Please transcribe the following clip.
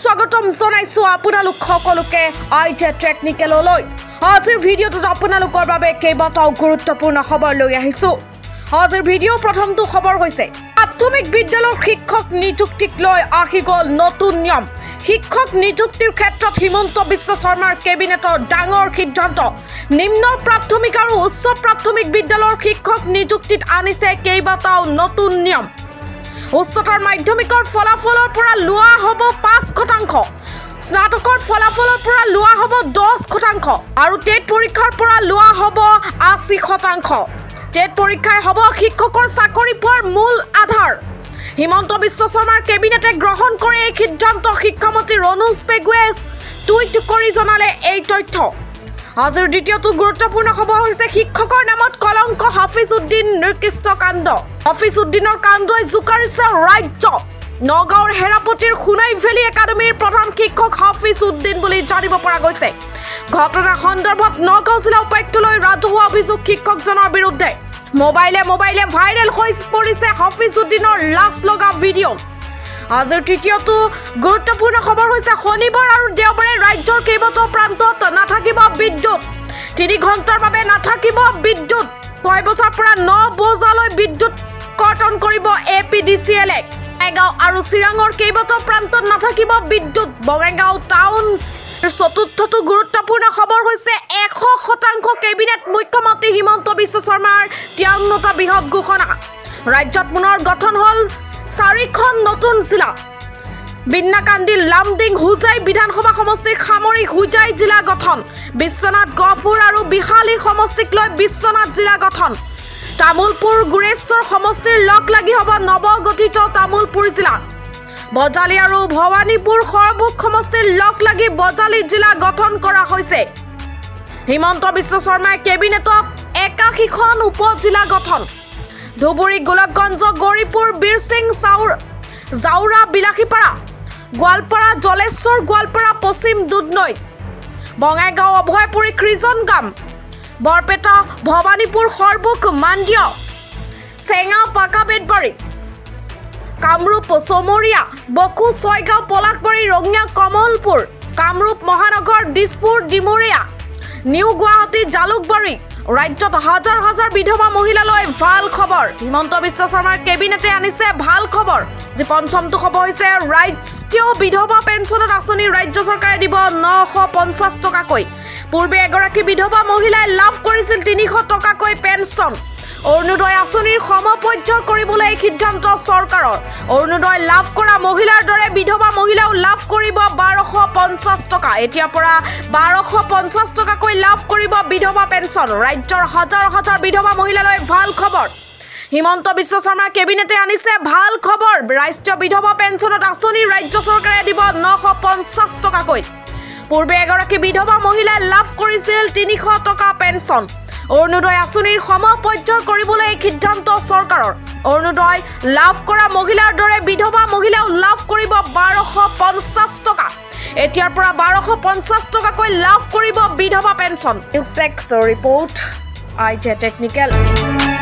स्वागतम जनाइसो আপোনালোক সকলোকে আইজে টেকনিকেললৈ আজিৰ ভিডিঅ'টোত আপোনালোকৰ বাবে কেইবাটাও গুৰুত্বপূৰ্ণ খবৰ লৈ আহিছো আজিৰ ভিডিঅ' প্ৰথমটো খবৰ হৈছে প্ৰাথমিক বিদ্যালয়ৰ শিক্ষক নিযুক্তিক লৈ আহিগল নতুন নিয়ম শিক্ষক নিযুক্তিৰ ক্ষেত্ৰত হিমন্ত বিশ্ব শৰ্মাৰ কেবিনেটৰ ডাঙৰ সিদ্ধান্ত নিম্ন প্ৰাথমিক আৰু উচ্চ প্ৰাথমিক বিদ্যালয়ৰ শিক্ষক নিযুক্তিত আনিছে কেইবাটাও নতুন নিয়ম উচ্চতৰ মাধ্যমিকৰ ফলাফলৰ পৰা লুৱা হ'ব 5%, স্নাতকৰ ফলাফলৰ পৰা লুৱা হ'ব 10%, আৰু টেট পৰীক্ষাৰ পৰা লুৱা হ'ব 80%। টেট পৰীক্ষাই হ'ব শিক্ষকৰ চাকৰি পোৱাৰ মূল আধাৰ। হিমন্ত বিশ্ব শৰ্মাৰ কেবিনেটে গ্ৰহণ কৰে এই সিদ্ধান্ত। শিক্ষামন্ত্ৰী ৰণুজ পেগুৱে টুইট কৰি জনালে এই তথ্য। আজিৰ দ্বিতীয়টো গুৰুত্বপূৰ্ণ খবৰ হৈছে শিক্ষকৰ নামত কলংক হাফিজউদ্দিন নিৰ্দিষ্ট কাণ্ড। হাফিজউদ্দিনৰ কাণ্ডই জোকাৰিছে ৰাজ্য। নগাঁৱৰ হেৰাপতিৰ সোণাই ভেলী একাডেমীৰ প্ৰধান শিক্ষক হাফিজউদ্দিন বুলি জানিব পৰা গৈছে। ঘটনা সন্দৰ্ভত নগাঁও জিলা উপায়ুক্তলৈ ৰাজহুৱা অভিযোগ। শিক্ষকজনৰ বিৰুদ্ধে মোবাইলে মোবাইলে ভাইৰেল হৈ পৰিছে হাফিজউদ্দিনৰ লাজ লগা ভিডিঅ'। আজিৰ তৃতীয়টো গুৰুত্বপূৰ্ণ খবৰ হৈছে শনিবাৰ আৰু দেওবাৰে ৰাজ্যৰ কেইবাটাও প্ৰান্তত নাথাকিব বিদ্যুৎ। 3 ঘণ্টাৰ বাবে নাথাকিব বিদ্যুৎ। 6 বছৰৰ পৰা 9 বজালৈ বিদ্যুৎ কৰ্তন কৰিব APDCL-এ। এগাঁও আৰু চিৰাঙৰ কেইবাটাও প্ৰান্তত নাথাকিব বিদ্যুৎ। বঙাইগাঁও টাউন। চতুৰ্থটো গুৰুত্বপূৰ্ণ খবৰ হৈছে 100% কেবিনেট মুখ্যমন্ত্ৰী হিমন্ত বিশ্ব শৰ্মাৰ 53টা বৃহৎ ঘোষণা। ৰাজ্যত পুনৰ গঠন হ'ল 4খন নতুন জিলা। বিন্নাকান্দি, লামডিং, হোজাই বিধানসভা সমষ্টিক সামৰি হোজাই জিলা গঠন। বিশ্বনাথ, গহপুৰ আৰু বিশালী সমষ্টিক লৈ বিশ্বনাথ জিলা গঠন। তামুলপুৰ, গুৰেশ্বৰ সমষ্টিৰ লগ লাগি হ'ব নৱগঠিত তামুলপুৰ জিলা। বজালী আৰু ভৱানীপুৰ সৰভোগ সমষ্টিৰ লগ লাগি বজালী জিলা গঠন কৰা হৈছে। হিমন্ত বিশ্ব শৰ্মাই কেবিনেটত 81খন উপজিলা গঠন। ধুবুৰী, গোলকগঞ্জ, গৌৰীপুৰ, বীৰসিং, জাউৰা, বিলাসীপাৰা, গোৱালপাৰা, জলেশ্বৰ, গোৱালপাৰা পশ্চিম, দুধনৈ, বঙাইগাঁও, অভয়পুৰী, কৃজনগাম, বৰপেটা, ভৱানীপুৰ সৰভোগ, মাণ্ডীয়, চেঙা, পাকাবেদবাৰী, কামৰূপ, চমৰীয়া, বকো, ছয়গাঁও, পলাশবাৰী, ৰঙিয়া, কমলপুৰ, কামৰূপ মহানগৰ, দিছপুৰ, ডিমৰীয়া, নিউ গুৱাহাটী, জালুকবাৰী। ৰাজ্যত হাজাৰ হাজাৰ বিধৱা মহিলালৈ ভাল খবৰ। হিমন্ত বিশ্ব শৰ্মাৰ কেবিনেটে আনিছে ভাল খবৰ। যে পঞ্চমটো খবৰ হৈছে ৰাষ্ট্ৰীয় বিধৱা পেঞ্চনৰ আঁচনি ৰাজ্য চৰকাৰে দিব 950 টকাকৈ। পূৰ্বে এগৰাকী বিধৱা মহিলাই লাভ কৰিছিল 300 টকাকৈ পেঞ্চন। অৰুণোদয় আঁচনিৰ সমপৰ্যায় কৰিবলৈ এই সিদ্ধান্ত চৰকাৰৰ। অৰুণোদয় লাভ কৰা মহিলাৰ দৰে বিধৱা মহিলাও লাভ কৰিব 1250 টকা। এতিয়াৰ পৰা 1250 টকাকৈ লাভ কৰিব বিধৱা পেঞ্চন। ৰাজ্যৰ হাজাৰ হাজাৰ বিধৱা মহিলালৈ ভাল খবৰ। হিমন্ত বিশ্ব শৰ্মাৰ কেবিনেটে আনিছে ভাল খবৰ। ৰাষ্ট্ৰীয় বিধৱা পেঞ্চনত আঁচনি ৰাজ্য চৰকাৰে দিব 950 টকাকৈ। পূৰ্বে এগৰাকী বিধৱা মহিলাই লাভ কৰিছিল 300 টকা পেঞ্চন। অৰুণোদয় আঁচনিৰ সমপৰ্যায় কৰিবলৈ এই সিদ্ধান্ত চৰকাৰৰ। অৰুণোদয় লাভ কৰা মহিলাৰ দৰে বিধৱা মহিলাও লাভ কৰিব 1250 টকা। এতিয়াৰ পৰা 1250 টকাকৈ লাভ কৰিব বিধৱা পেঞ্চন। Report আইজে technical.